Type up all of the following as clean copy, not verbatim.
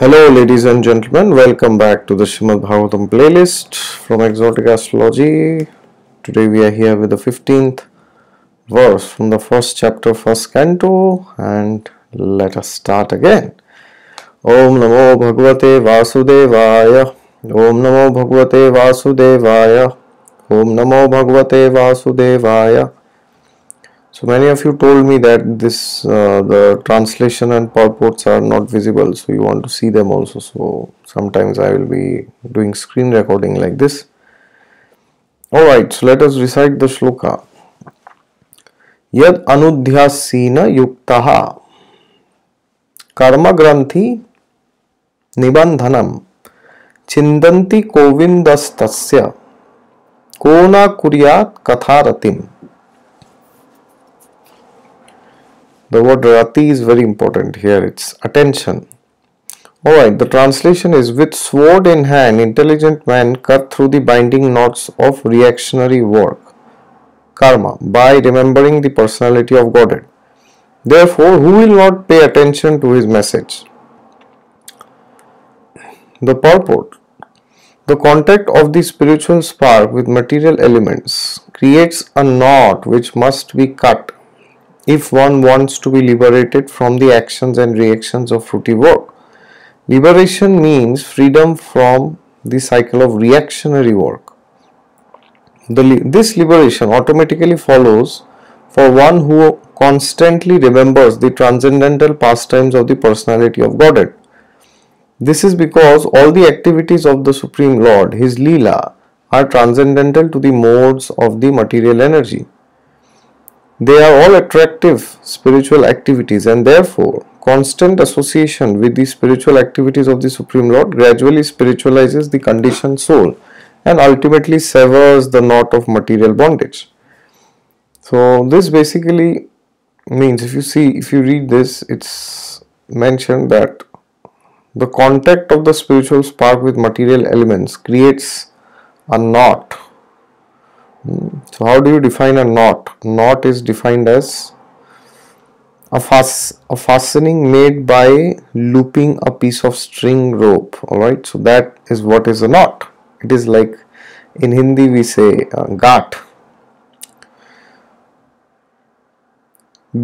Hello ladies and gentlemen, welcome back to the Shrimad Bhagavatam playlist from Exotic Astrology. Today we are here with the 15th verse from the first chapter, first canto, and let us start again. Om Namo Bhagavate Vasudevaya. Om Namo Bhagavate Vasudevaya. Om Namo Bhagavate Vasudevaya. So many of you told me that this the translation and purports are not visible, so you want to see them also. So sometimes I will be doing screen recording like this. Alright, so let us recite the shloka. Yad anudhyasena yuktaha karma granthi nibandhanam chindanti kovindas tasya kona kuryat katharatim. The word Rati is very important here, it's attention. Alright, the translation is, with sword in hand, intelligent man cut through the binding knots of reactionary work, karma, by remembering the personality of Godhead. Therefore, who will not pay attention to his message? The purport. The contact of the spiritual spark with material elements creates a knot which must be cut if one wants to be liberated from the actions and reactions of fruity work. Liberation means freedom from the cycle of reactionary work. This liberation automatically follows for one who constantly remembers the transcendental pastimes of the personality of Godhead. This is because all the activities of the Supreme Lord, His Leela, are transcendental to the modes of the material energy. They are all attractive spiritual activities, and therefore constant association with the spiritual activities of the Supreme Lord gradually spiritualizes the conditioned soul and ultimately severs the knot of material bondage. So this basically means, if you read this, it's mentioned that the contact of the spiritual spark with material elements creates a knot. So how do you define a knot? Knot is defined as a fastening made by looping a piece of string rope. Alright, so that is what is a knot. It is like, in Hindi we say gaat.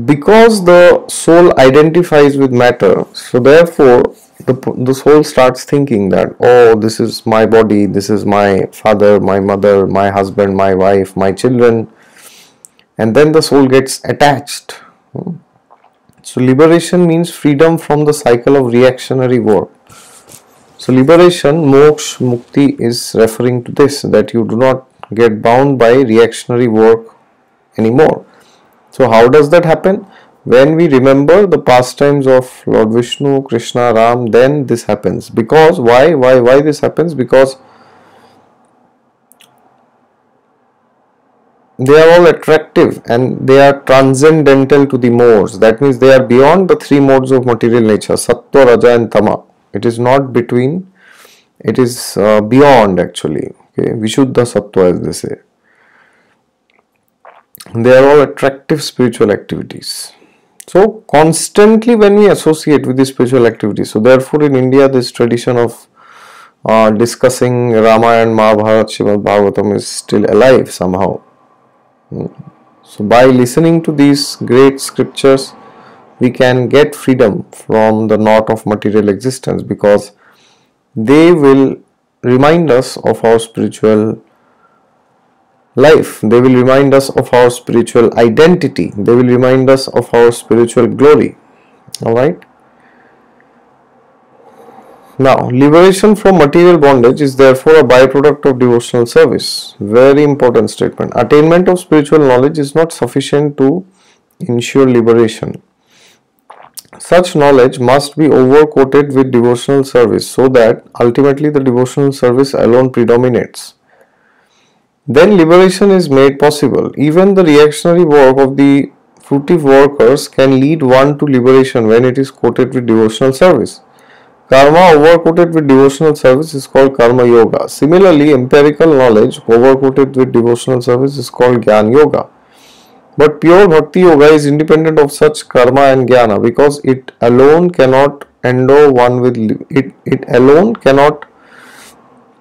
Because the soul identifies with matter, so therefore the soul starts thinking that, oh, this is my body, this is my father, my mother, my husband, my wife, my children, and then the soul gets attached. So liberation means freedom from the cycle of reactionary work. So liberation, moksha, mukti, is referring to this, that you do not get bound by reactionary work anymore. So how does that happen? When we remember the pastimes of Lord Vishnu, Krishna, Ram, then this happens. Because why this happens? Because they are all attractive and they are transcendental to the modes. That means they are beyond the three modes of material nature, Sattva, Raja and Tama. It is not between, it is beyond actually. Okay? Vishuddha Sattva, as they say. They are all attractive spiritual activities. So constantly when we associate with the spiritual activities, so therefore in India this tradition of discussing Ramayana, Mahabharat, Shrimad Bhagavatam is still alive somehow. So by listening to these great scriptures, we can get freedom from the knot of material existence, because they will remind us of our spiritual life, they will remind us of our spiritual identity, they will remind us of our spiritual glory. Alright. Now, liberation from material bondage is therefore a byproduct of devotional service. Very important statement. Attainment of spiritual knowledge is not sufficient to ensure liberation. Such knowledge must be overcoated with devotional service, so that ultimately the devotional service alone predominates. Then liberation is made possible. Even the reactionary work of the fruitive workers can lead one to liberation when it is coated with devotional service. Karma overcoated with devotional service is called Karma Yoga. Similarly, empirical knowledge overcoated with devotional service is called Jnana Yoga. But pure Bhakti Yoga is independent of such Karma and Jnana, because it alone cannot endure one with it. It alone cannot,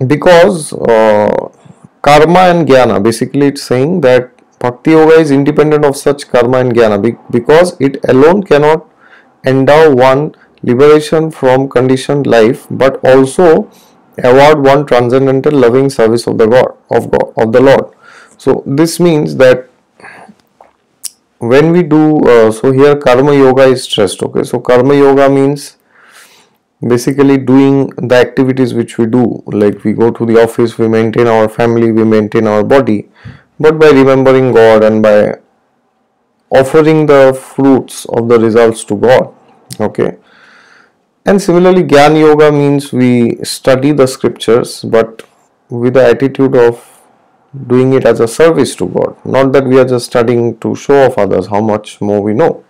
because karma and jnana, basically it's saying that Bhakti Yoga is independent of such karma and jnana, because it alone cannot endow one liberation from conditioned life, but also award one transcendental loving service of the Lord. So this means that when we do, so here Karma Yoga is stressed, okay. So Karma Yoga means basically doing the activities which we do, like we go to the office, we maintain our family, we maintain our body, but by remembering God and by offering the fruits of the results to God, okay. And similarly, Jnana Yoga means we study the scriptures, but with the attitude of doing it as a service to God. Not that we are just studying to show off others how much more we know.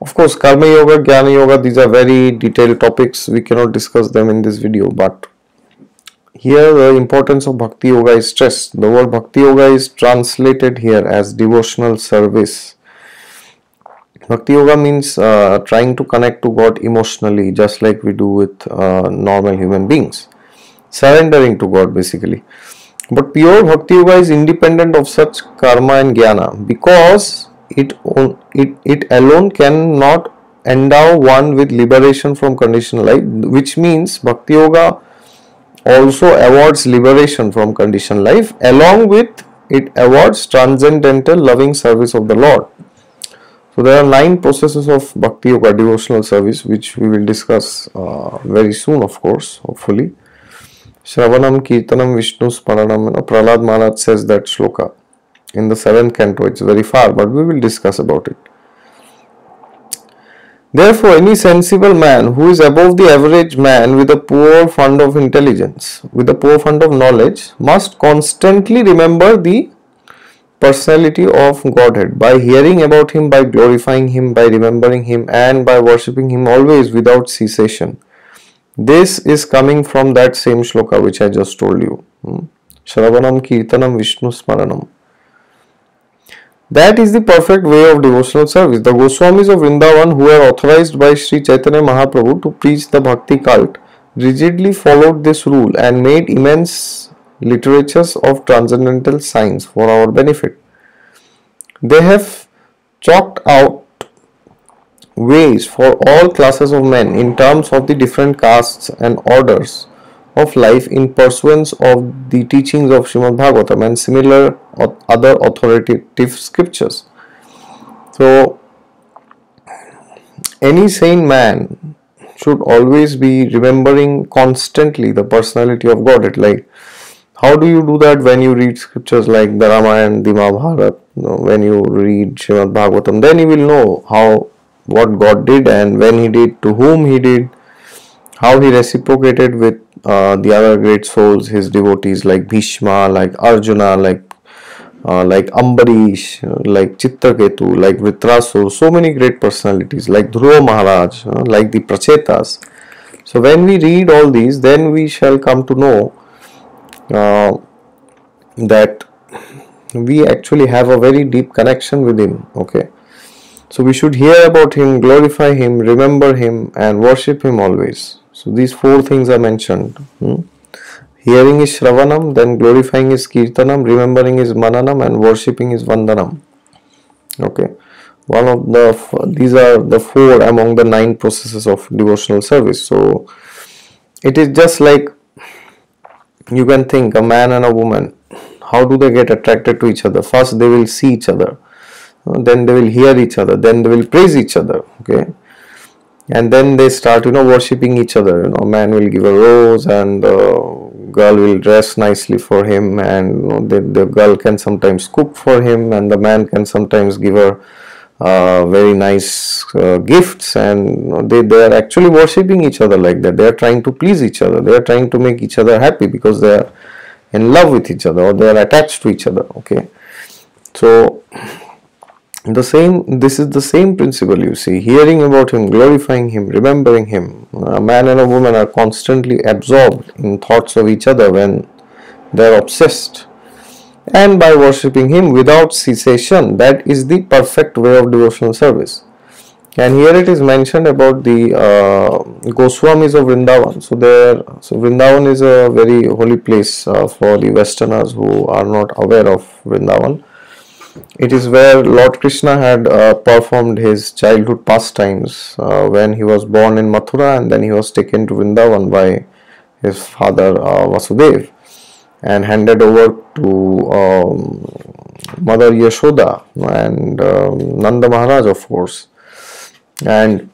Of course, Karma Yoga, Jnana Yoga, these are very detailed topics. We cannot discuss them in this video. But here the importance of Bhakti Yoga is stressed. The word Bhakti Yoga is translated here as devotional service. Bhakti Yoga means trying to connect to God emotionally, just like we do with normal human beings. Surrendering to God, basically. But pure Bhakti Yoga is independent of such karma and jnana, because it alone cannot endow one with liberation from conditional life, which means Bhakti Yoga also awards liberation from conditional life, along with it awards transcendental loving service of the Lord. So there are 9 processes of Bhakti Yoga devotional service, which we will discuss very soon, of course, hopefully. Shravanam, Kirtanam, Vishnu Smaranam, Prahlad Maharaj says that shloka in the 7th canto. It's very far, but we will discuss about it. Therefore, any sensible man who is above the average man with a poor fund of intelligence, with a poor fund of knowledge, must constantly remember the personality of Godhead by hearing about Him, by glorifying Him, by remembering Him, and by worshipping Him always without cessation. This is coming from that same shloka which I just told you. Shravanam, Kirtanam, Vishnu Smaranam. That is the perfect way of devotional service. The Goswamis of Vrindavan, who were authorized by Shri Chaitanya Mahaprabhu to preach the Bhakti cult, rigidly followed this rule and made immense literatures of transcendental science for our benefit. They have chalked out ways for all classes of men in terms of the different castes and orders of life in pursuance of the teachings of Shrimad Bhagavatam and similar other authoritative scriptures. So, any sane man should always be remembering constantly the personality of Godhead. Like, how do you do that when you read scriptures like the Ramayana, the Mahabharat, when you read Shrimad Bhagavatam? Then you will know how, what God did and when He did, to whom He did, how He reciprocated with the other great souls, His devotees like Bhishma, like Arjuna, like Ambarish, like Chittaketu, like Vitraso, so many great personalities, like Dhruva Maharaj, like the Prachetas. So when we read all these, then we shall come to know that we actually have a very deep connection with Him, okay. So we should hear about Him, glorify Him, remember Him and worship Him always. So these 4 things are mentioned. Hearing is Shravanam, then glorifying is Kirtanam, remembering is Mananam and worshipping is Vandanam. Okay. One of the, these are the 4 among the 9 processes of devotional service. So it is just like, you can think a man and a woman, how do they get attracted to each other? First they will see each other, then they will hear each other, then they will praise each other, okay, and then they start, you know, worshipping each other. You know, man will give a rose and the girl will dress nicely for him, and you know, the girl can sometimes cook for him, and the man can sometimes give her very nice gifts, and you know, they are actually worshipping each other like that. They are trying to please each other, they are trying to make each other happy, because they are in love with each other or they are attached to each other, okay. So the same, this is the same principle you see, hearing about Him, glorifying Him, remembering Him. A man and a woman are constantly absorbed in thoughts of each other when they are obsessed. And by worshipping Him without cessation, that is the perfect way of devotional service. And here it is mentioned about the Goswamis of Vrindavan. So Vrindavan is a very holy place for the Westerners who are not aware of Vrindavan. It is where Lord Krishna had performed his childhood pastimes when he was born in Mathura, and then he was taken to Vrindavan by his father Vasudev and handed over to Mother Yashoda and Nanda Maharaj, of course. And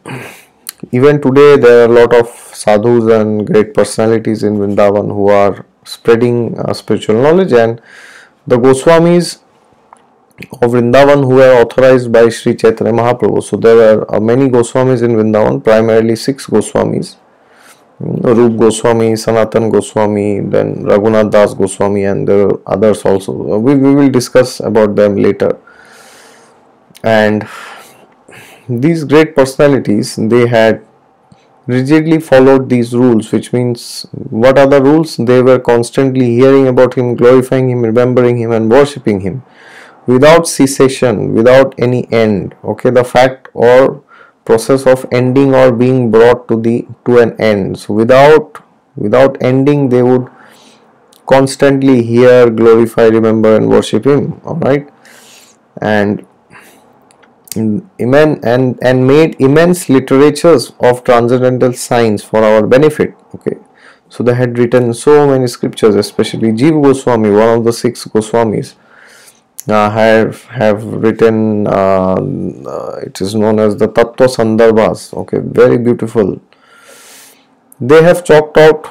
even today there are a lot of sadhus and great personalities in Vrindavan who are spreading spiritual knowledge, and the Goswamis of Vrindavan who were authorized by Shri Chaitanya Mahaprabhu. So there are many Goswamis in Vrindavan, primarily 6 Goswamis: Rup Goswami, Sanatan Goswami, then Raghunath Das Goswami, and there are others also. We will discuss about them later. And these great personalities, they had rigidly followed these rules, which means what are the rules? They were constantly hearing about him, glorifying him, remembering him and worshipping him without cessation, without any end. Okay, the fact or process of ending or being brought to an end. So without ending, they would constantly hear, glorify, remember and worship him. All right. And made immense literatures of transcendental science for our benefit. Okay, so they had written so many scriptures, especially Jiva Goswami, one of the 6 Goswamis, have written, it is known as the Tattva Sandarbhas. Okay, very beautiful. They have chalked out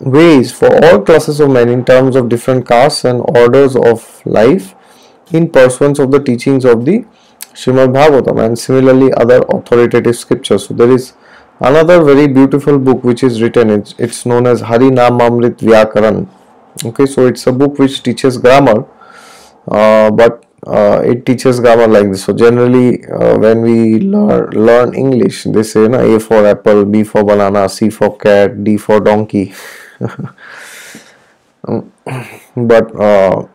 ways for all classes of men in terms of different castes and orders of life in pursuance of the teachings of the Shrimad Bhagavatam and similarly other authoritative scriptures. So there is another very beautiful book which is written. It's known as Hari Namamrit Vyakaran. Okay, so it's a book which teaches grammar, but it teaches grammar like this. So generally when we learn English, they say, no, A for apple, B for banana, C for cat, D for donkey. But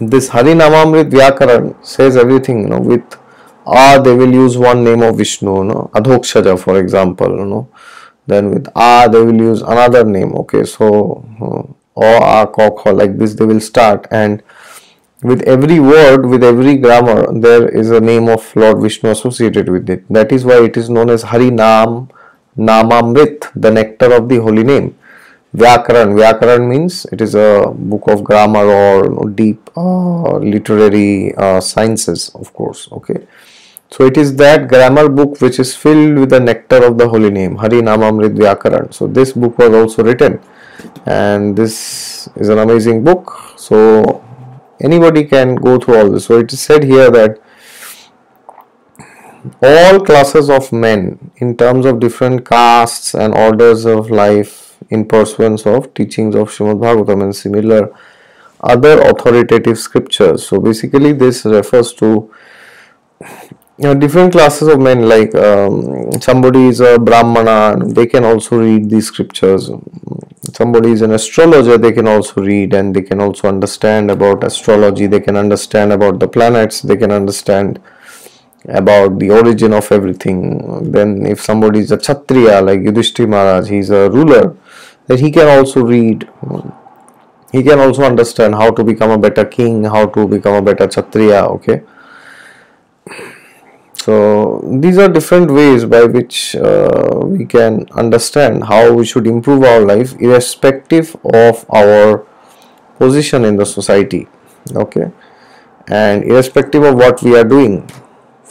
this Hari Namamrit Vyakaran says everything, you know. With A they will use one name of Vishnu, you know, Adhokshaja for example, you know. Then with A they will use another name. Okay, so O, A, Ko, Kho, like this they will start, and with every word, with every grammar, there is a name of Lord Vishnu associated with it. That is why it is known as Hari Nam, Namamrit, the nectar of the holy name. Vyakaran. Vyakaran means it is a book of grammar or, you know, deep literary sciences, of course. Okay, so it is that grammar book which is filled with the nectar of the holy name, Hari Namamrit Vyakaran. So this book was also written, and this is an amazing book. So anybody can go through all this. So it is said here that all classes of men in terms of different castes and orders of life in pursuance of teachings of Srimad Bhagavatam and similar other authoritative scriptures. So basically this refers to, you know, different classes of men, like somebody is a Brahmana, they can also read these scriptures. Somebody is an astrologer, they can also read, and they can also understand about astrology, they can understand about the planets, they can understand about the origin of everything. Then if somebody is a Kshatriya, like Yudhishthira Maharaj, he is a ruler, that he can also read, he can also understand how to become a better king, how to become a better Kshatriya. Okay, so these are different ways by which we can understand how we should improve our life irrespective of our position in the society. Okay, and irrespective of what we are doing.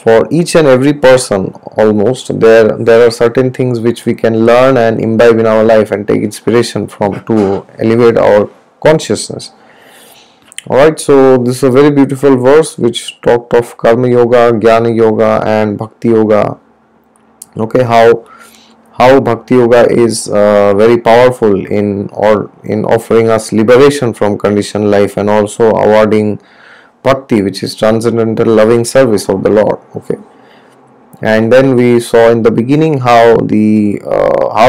For each and every person almost, there are certain things which we can learn and imbibe in our life and take inspiration from to elevate our consciousness. Alright, so this is a very beautiful verse which talked of Karma Yoga, Jnana Yoga and Bhakti Yoga. Okay, how Bhakti Yoga is very powerful in offering us liberation from conditioned life and also awarding Bhakti, which is transcendental loving service of the Lord. Okay, and then we saw in the beginning how the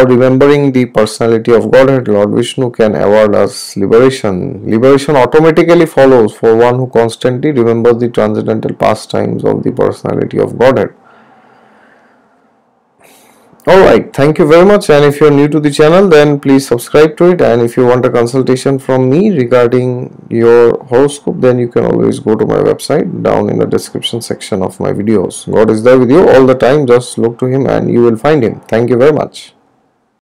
remembering the personality of Godhead Lord Vishnu can award us liberation. Liberation automatically follows for one who constantly remembers the transcendental pastimes of the personality of Godhead. Alright, thank you very much, and if you are new to the channel then please subscribe to it, and if you want a consultation from me regarding your horoscope then you can always go to my website down in the description section of my videos. God is there with you all the time, just look to him and you will find him. Thank you very much.